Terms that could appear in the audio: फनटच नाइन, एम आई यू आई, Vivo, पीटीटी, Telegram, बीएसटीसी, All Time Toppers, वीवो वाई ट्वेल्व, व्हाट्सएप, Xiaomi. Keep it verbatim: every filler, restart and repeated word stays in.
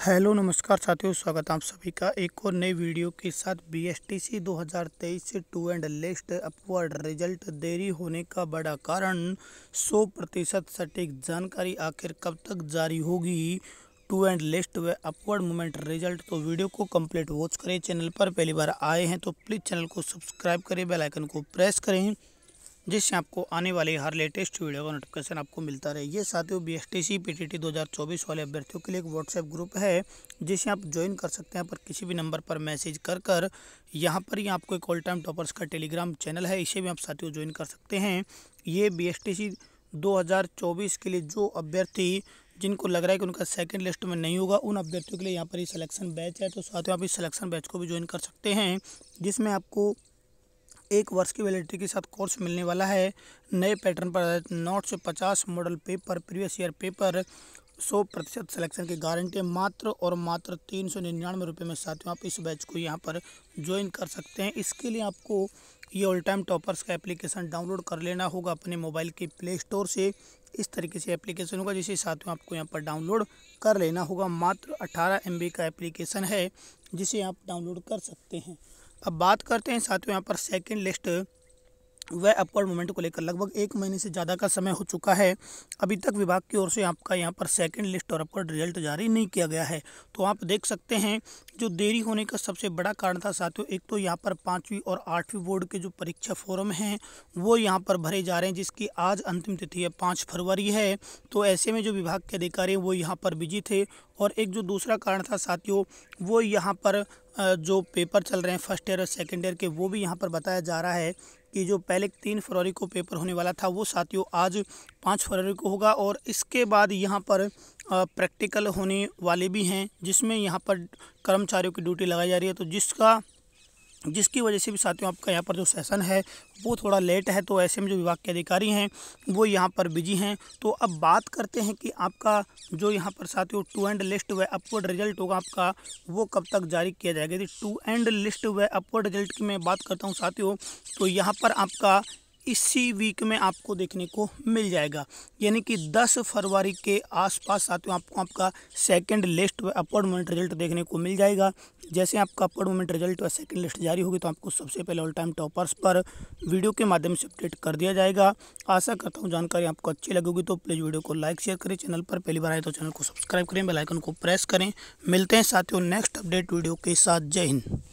Hello नमस्कार साथियों, स्वागत है आप सभी का एक और नए वीडियो के साथ। बीएसटीसी दो हज़ार तेईस से two and list upward result देरी होने का बड़ा कारण, सौ प्रतिशत सटीक जानकारी आखिर कब तक जारी होगी टू एंड लिस्ट व अपवर्ड मूवमेंट रिजल्ट। तो वीडियो को कंप्लीट वॉच करें। चैनल पर पहली बार आए हैं तो प्लीज़ चैनल को सब्सक्राइब करें, बेल आइकन को प्रेस करें, जिससे आपको आने वाले हर लेटेस्ट वीडियो का नोटिफिकेशन आपको मिलता रहे। ये साथियों बीएसटीसी पीटीटी दो हज़ार चौबीस वाले अभ्यर्थियों के लिए एक व्हाट्सएप ग्रुप है, जिसे आप ज्वाइन कर सकते हैं। पर किसी भी नंबर पर मैसेज कर कर यहाँ पर ही आपको एक ऑल टाइम टॉपर्स का टेलीग्राम चैनल है, इसे भी आप साथियों ज्वाइन कर सकते हैं। ये बीएसटीसी दो हज़ार चौबीस के लिए जो अभ्यर्थी जिनको लग रहा है कि उनका सेकंड लिस्ट में नहीं होगा, उन अभ्यर्थियों के लिए यहाँ पर ये सिलेक्शन बैच है। तो साथियों आप इस सिलेक्शन बैच को भी ज्वाइन कर सकते हैं, जिसमें आपको एक वर्ष की वैलिडिटी के साथ कोर्स मिलने वाला है। नए पैटर्न पर आधारित नोट से पचास model paper, previous year paper, सौ प्रतिशत सिलेक्शन की गारंटी, मात्र और मात्र तीन सौ निन्यानवे रुपये में साथियों आप इस बैच को यहाँ पर ज्वाइन कर सकते हैं। इसके लिए आपको ये ऑल टाइम टॉपर्स का एप्लीकेशन डाउनलोड कर लेना होगा अपने मोबाइल के प्ले स्टोर से। इस तरीके से एप्लीकेशन होगा, जिसे साथियों आपको यहाँ पर डाउनलोड कर लेना होगा। मात्र अठारह एम बी का एप्लीकेशन है, जिसे आप डाउनलोड कर सकते हैं। अब बात करते हैं साथियों यहाँ पर सेकंड लिस्ट व अपवर्ड मूवमेंट को लेकर। लगभग एक महीने से ज़्यादा का समय हो चुका है, अभी तक विभाग की ओर से आपका यहाँ पर सेकंड लिस्ट और अपवर्ड रिजल्ट जारी नहीं किया गया है। तो आप देख सकते हैं जो देरी होने का सबसे बड़ा कारण था साथियों, एक तो यहाँ पर पाँचवीं और आठवीं बोर्ड के जो परीक्षा फोरम हैं वो यहाँ पर भरे जा रहे हैं, जिसकी आज अंतिम तिथि है पाँच फरवरी है। तो ऐसे में जो विभाग के अधिकारी वो यहाँ पर बिजी थे। और एक जो दूसरा कारण था साथियों, वो यहाँ पर जो पेपर चल रहे हैं फर्स्ट ईयर और सेकेंड ईयर के, वो भी यहाँ पर बताया जा रहा है कि जो पहले तीन फरवरी को पेपर होने वाला था वो साथियों आज पाँच फरवरी को होगा। और इसके बाद यहाँ पर प्रैक्टिकल होने वाले भी हैं, जिसमें यहाँ पर कर्मचारियों की ड्यूटी लगाई जा रही है। तो जिसका जिसकी वजह से भी साथियों आपका यहाँ पर जो सेशन है वो थोड़ा लेट है। तो ऐसे में जो विभाग के अधिकारी हैं वो यहाँ पर बिजी हैं। तो अब बात करते हैं कि आपका जो यहाँ पर साथियों टू एंड लिस्ट व अपवर्ड रिजल्ट होगा आपका, वो कब तक जारी किया जाएगा। यदि टू एंड लिस्ट व अपवर्ड रिजल्ट की मैं बात करता हूँ साथियों, तो यहाँ पर आपका इसी वीक में आपको देखने को मिल जाएगा, यानी कि दस फरवरी के आसपास साथियों आपको आपका सेकंड लिस्ट व अपवर्ड मूवमेंट रिजल्ट देखने को मिल जाएगा। जैसे आपका अपवर्ड मूवमेंट रिजल्ट व सेकंड लिस्ट जारी होगी तो आपको सबसे पहले ऑल टाइम टॉपर्स पर वीडियो के माध्यम से अपडेट कर दिया जाएगा। आशा करता हूँ जानकारी आपको अच्छी लगेगी। तो प्लीज़ वीडियो को लाइक शेयर करें, चैनल पर पहली बार आए तो चैनल को सब्सक्राइब करें, बेल आइकन को प्रेस करें। मिलते हैं साथियों नेक्स्ट अपडेट वीडियो के साथ। जय हिंद।